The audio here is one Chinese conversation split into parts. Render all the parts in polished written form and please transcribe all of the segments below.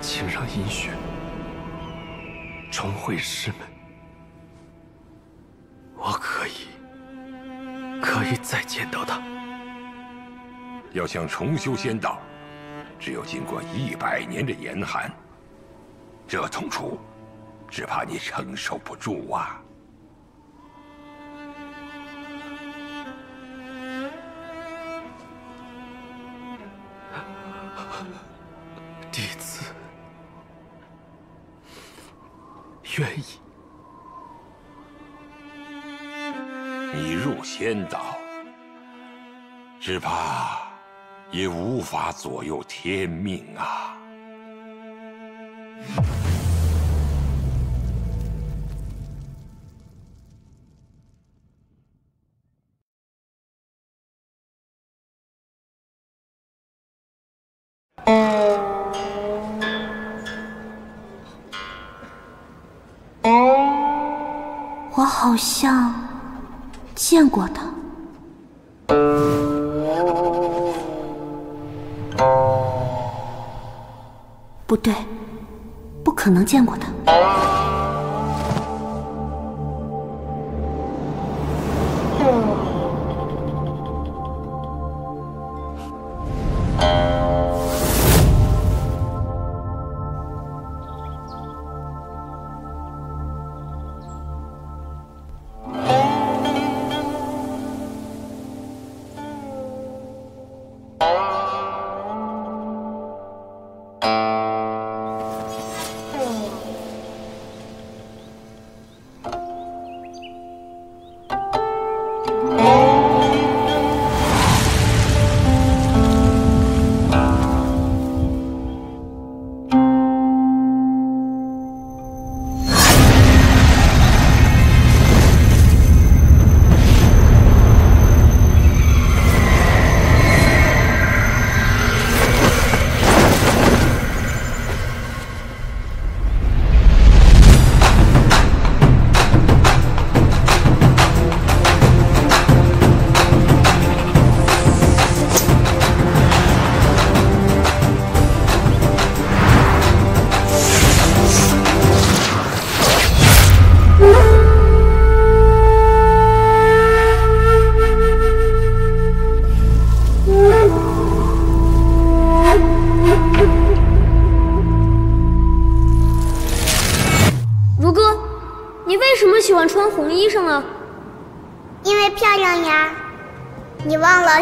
请让阴雪重回师门，我可以再见到他。要想重修仙道，只有经过100年的严寒，这痛楚，只怕你承受不住啊。 愿意。你入仙道，只怕也无法左右天命啊！好像见过他。 不对，不可能见过他。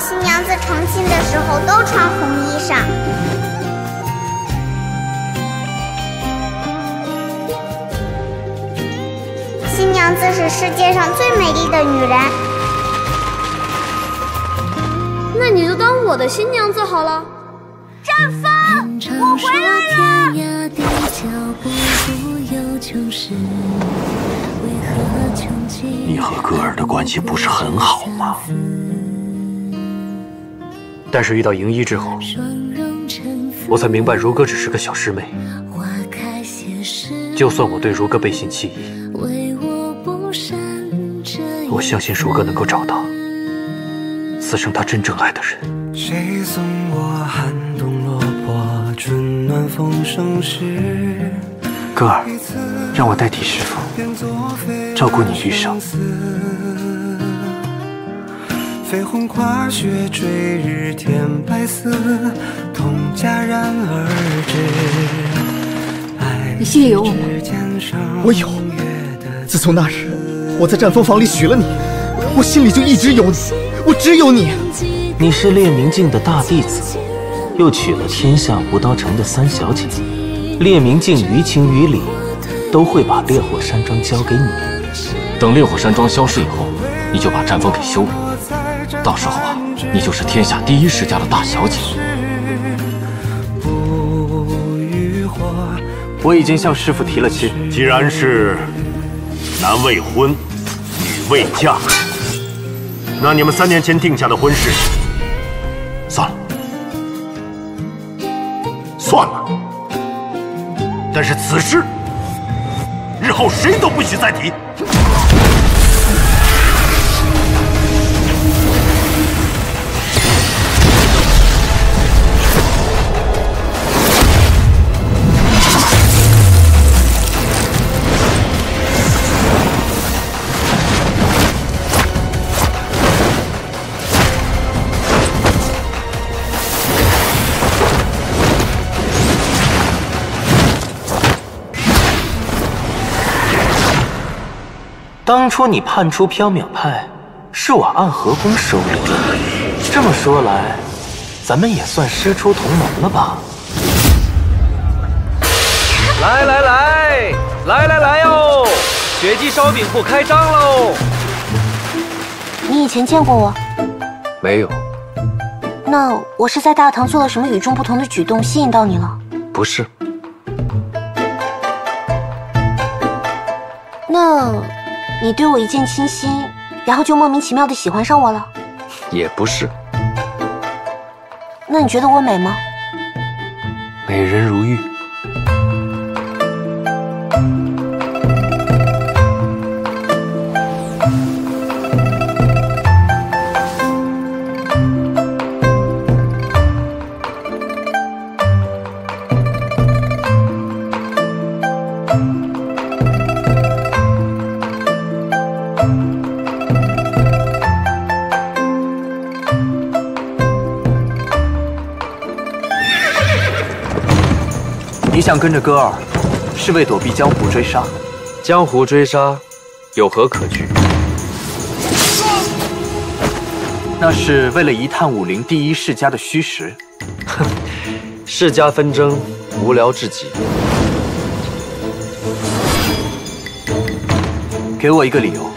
新娘子成亲的时候都穿红衣裳，新娘子是世界上最美丽的女人。那你就当我的新娘子好了。绽放，我回来了。你和歌儿的关系不是很好吗？ 但是遇到莹一之后，我才明白如歌只是个小师妹。就算我对如歌背信弃义，我相信如歌能够找到此生她真正爱的人。谁送我寒冬落魄，春暖风生时。歌儿，让我代替师父照顾你余生。 飞鸿跨雪追日天白丝，痛戛然而止。你心里有我吗？我有。自从那日我在战风坊里许了你，我心里就一直有你，我只有你。你是列明镜的大弟子，又娶了天下无刀城的三小姐。列明镜于情于理都会把烈火山庄交给你。等烈火山庄消失以后，你就把战风给修了。 到时候啊，你就是天下第一世家的大小姐。我已经向师父提了亲。既然是男未婚，女未嫁，那你们3年前定下的婚事，算了，算了。但是此事，日后谁都不许再提。当初你叛出缥缈派，是我暗河宫收留的你。这么说来，咱们也算师出同门了吧？来哟！绝技烧饼铺开张喽！你以前见过我？没有。那我是在大堂做了什么与众不同的举动吸引到你了？不是。那你对我一见倾心，然后就莫名其妙的喜欢上我了？也不是。那你觉得我美吗？美人如玉。 你想跟着哥儿，是为躲避江湖追杀。江湖追杀，有何可惧？那是为了一探武林第一世家的虚实。哼，世家纷争无聊至极。给我一个理由。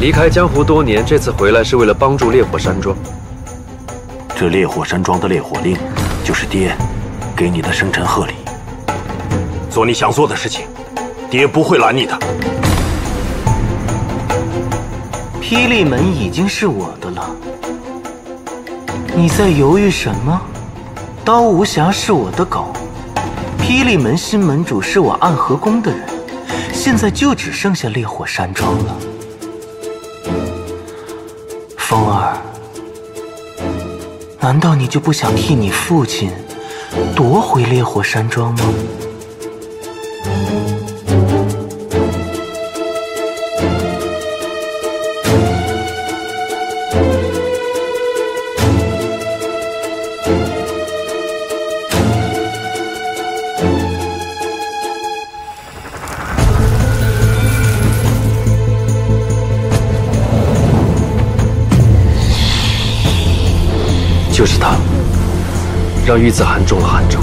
离开江湖多年，这次回来是为了帮助烈火山庄。 这烈火山庄的烈火令，就是爹给你的生辰贺礼。做你想做的事情，爹不会拦你的。霹雳门已经是我的了，你在犹豫什么？刀无暇是我的狗，霹雳门新门主是我暗河宫的人，现在就只剩下烈火山庄了。风儿。 难道你就不想替你父亲夺回烈火山庄吗？就是他，让玉子涵中了寒症。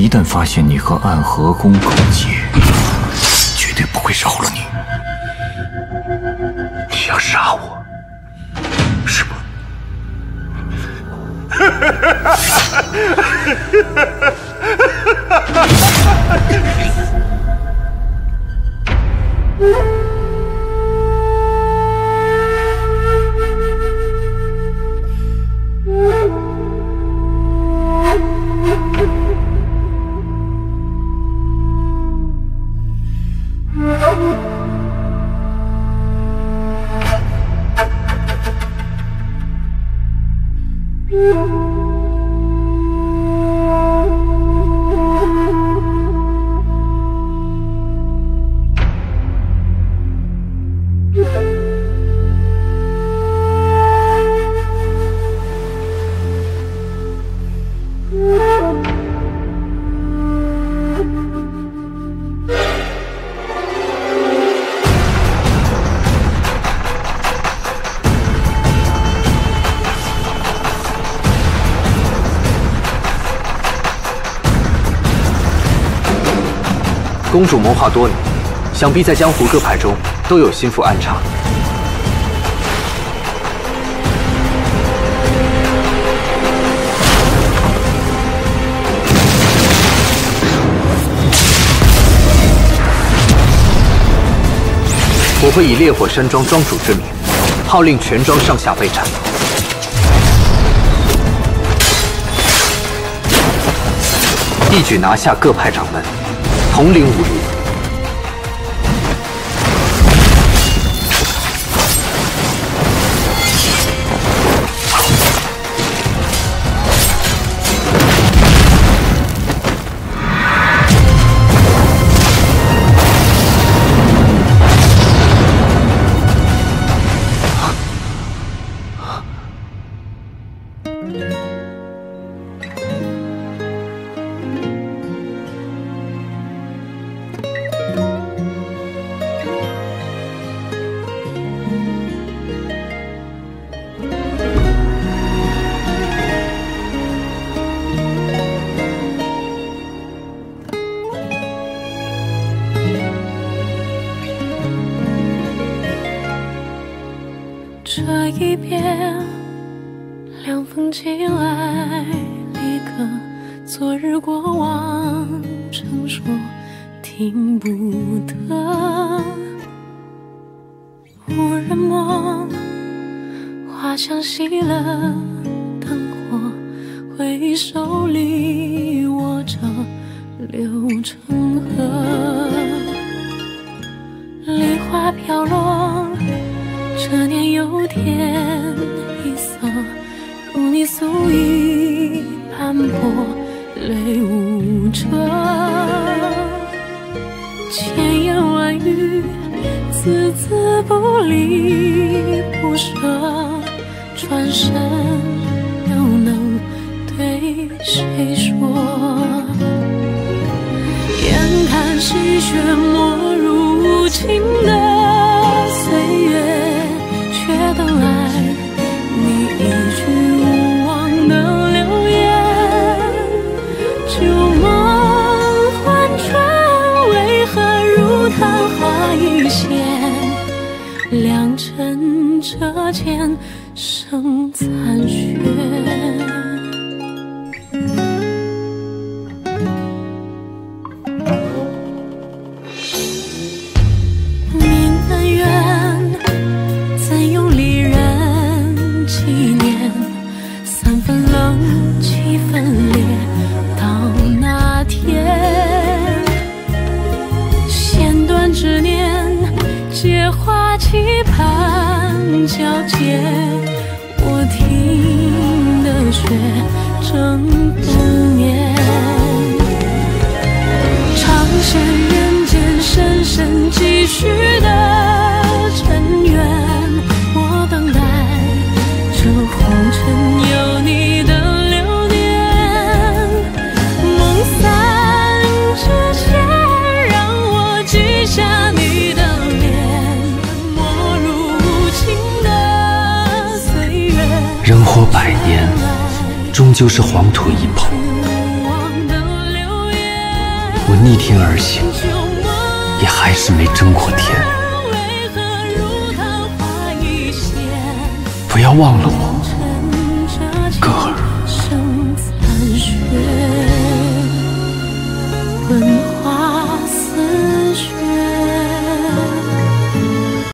一旦发现你和暗河宫勾结，绝对不会饶了你。你要杀我，是吗？公主谋划多年，想必在江湖各派中都有心腹暗查。会以烈火山庄庄主之名，号令全庄上下备战。一举拿下各派掌门，统领武林。 这一边，凉风起来，立刻昨日过往，成说听不得。无人梦，花香熄了，灯火回忆手里握着流成河，梨花飘落。 这年又添一色，如你素衣斑驳，泪无遮。千言万语，字字不离不舍，转身又能对谁说？眼看细雪没入无情的岁月。 等来你一句无望的留言，旧梦幻转，为何如昙花一现？良辰折间生残雪。 交接，我听得雪正冬眠。长线人间，深深几许的尘缘，我等待这红尘有你的留念。梦散之前，让我记下你的脸。 人活百年，终究是黄土一捧。我逆天而行，也还是没争过天。不要忘了我，歌儿。